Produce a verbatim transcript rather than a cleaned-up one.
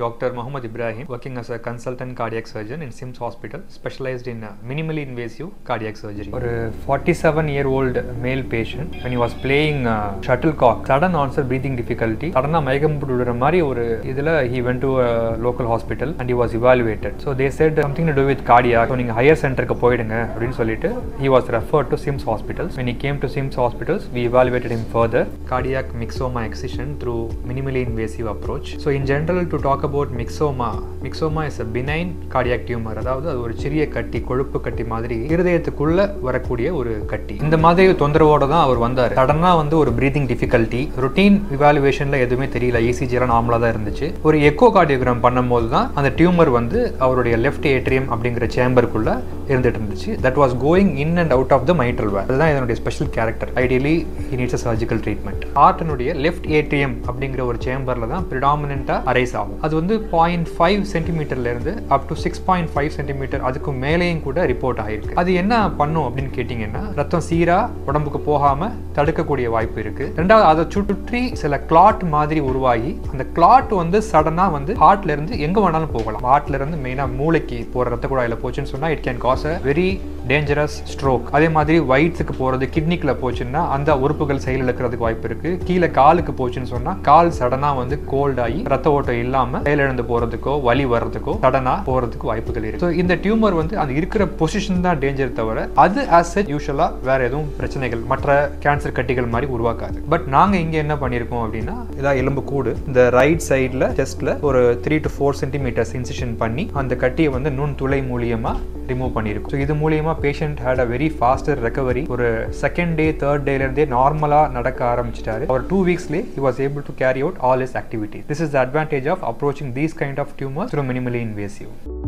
am Doctor Muhammad Ibrahim, working as a consultant cardiac surgeon in Sims Hospital, specialized in minimally invasive cardiac surgery. For a forty-seven year old male patient, when he was playing uh, shuttlecock, sudden onset breathing difficulty, he went to a local hospital and he was evaluated. So they said something to do with cardiac, so you higher center he was referred to Sims Hospitals. When he came to Sims Hospitals, we evaluated him further. Cardiac myxoma excision through minimally invasive approach. So in general, to talk about myxoma, myxoma is a benign cardiac tumor. That is a small cut, கொழுப்பு கட்டி மாதிரி இதயத்துக்குள்ள வரக்கூடிய ஒரு கட்டி. இந்த மாதிரி தொந்தரவோட தான் அவர் வந்தாரு. சடனா வந்து ஒரு breathing difficulty. Routine evaluationல எதுமே தெரியல. E C G எல்லாம் நார்மலா தான் இருந்துச்சு. ஒரு echocardiogram பண்ணும்போது தான் அந்த டியூமர் வந்து அவருடைய left atrium அப்படிங்கற சேம்பருக்குள்ள இருந்துட்டு இருந்துச்சு. That was going in and out of the mitral valve. அதுதான் இதனுடைய special character. Ideally he needs a surgical treatment. ஹார்ட்னுடைய left atrium அப்படிங்கற ஒரு சேம்பர்ல தான் predominant arise ஆகும். அது வந்து zero point five centimeter ல இருந்து up to six point five centimeter அதுக்கு மேலே கூட ரிப்போர்ட் ஆயிருக்கு. அது என்ன பண்ணும் அப்படினு கேட்டிங்கன்னா, ரத்தம் சீரா உடம்புக்கு போகாம தடுக்கக்கூடிய வாய்ப்பு இருக்கு. இரண்டாவது, அத சுற்றி சில கிளாட் மாதிரி உருவாகி அந்த கிளாட் வந்து சடனா வந்து ஹார்ட்ல இருந்து எங்க வேணாலும் போகலாம். ஹார்ட்ல இருந்து மெயினா மூளைக்கு போற ரத்த குழாயில போச்சுன்னு சொன்னா it can cause a very dangerous stroke. அதே மாதிரி வைட்ஸ்க்கு போறது கிட்னிக்குள்ள போச்சுன்னா அந்த உறுப்புகள் செயல் இழக்கிறதுக்கு வாய்ப்பு இருக்கு. கீழே காலுக்கு போச்சுன்னு சொன்னா கால் சடனா வந்து கோல்ட் ஆகி ரத்த ஓட்டம் இல்லாம செயல் இழந்து போறதுக்கோ வலி வரதுக்கோ சடனா போறதுக்கு வாய்ப்புகள் இருக்கு. சோ இந்த டியூமர் வந்து அந்த இருக்கிற பொசிஷன் தான் டேஞ்சர் தவிர அது as such யூசுவலா வேற எதுவும் பிரச்சனைகள் மற்ற கேன்சர் கட்டிகள் மாதிரி உருவாக்காது. பட் நாங்க இங்க என்ன பண்ணிருக்கோம் அப்படின்னா, இதா எலும்பு கூடு இந்த ரைட் சைடுல செஸ்ட்ல ஒரு three to four centimeters incision பண்ணி அந்த கட்டியை வந்து நுண் துளை மூலியமா ரிமூவ் பண்ணிருக்கோம். ஸோ இது மூலியமா patient had a very faster recovery. ஒரு செகண்ட் டே தேர்ட் டேல இருந்தே நார்மலா நடக்க ஆரம்பிச்சிட்டாரு. அவர் டூ வீக்ஸ்லேயே he was able to carry out all his activities. This is the advantage of approaching these kind of tumors through minimally invasive.